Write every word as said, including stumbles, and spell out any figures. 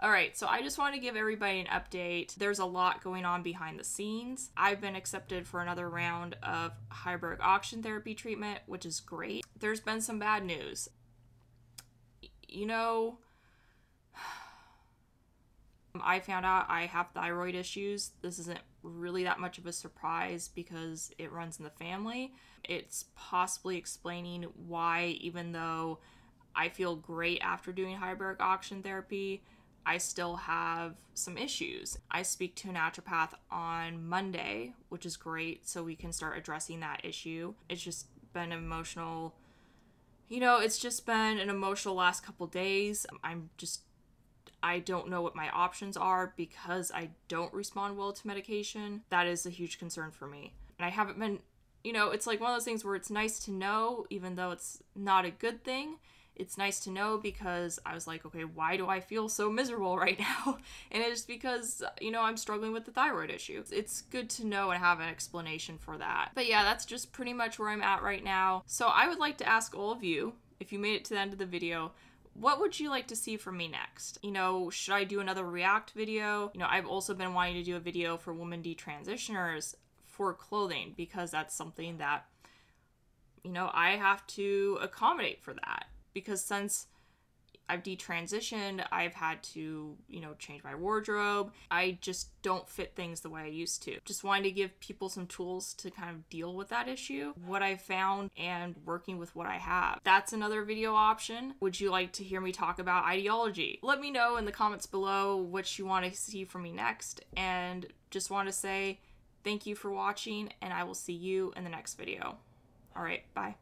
All right, so I just want to give everybody an update. There's a lot going on behind the scenes. I've been accepted for another round of hyperbaric oxygen therapy treatment, which is great. There's been some bad news. You know, I found out I have thyroid issues. This isn't really that much of a surprise because it runs in the family. It's possibly explaining why, even though I feel great after doing hyperbaric oxygen therapy, I still have some issues. I speak to a naturopath on Monday, which is great, so we can start addressing that issue. It's just been emotional. You know, it's just been an emotional last couple days. I'm just I don't know what my options are because I don't respond well to medication. That is a huge concern for me. And I haven't been, you know, it's like one of those things where it's nice to know, even though it's not a good thing. It's nice to know because I was like, okay, why do I feel so miserable right now? And it's because, you know, I'm struggling with the thyroid issue. It's good to know and have an explanation for that. But yeah, that's just pretty much where I'm at right now. So I would like to ask all of you, if you made it to the end of the video, what would you like to see from me next? You know, should I do another react video? You know, I've also been wanting to do a video for women detransitioners for clothing because that's something that, you know, I have to accommodate for that. Because since I've detransitioned, I've had to, you know, change my wardrobe. I just don't fit things the way I used to. Just wanted to give people some tools to kind of deal with that issue, what I found and working with what I have. That's another video option. Would you like to hear me talk about ideology? Let me know in the comments below what you want to see from me next. And just want to say thank you for watching, and I will see you in the next video. All right, bye.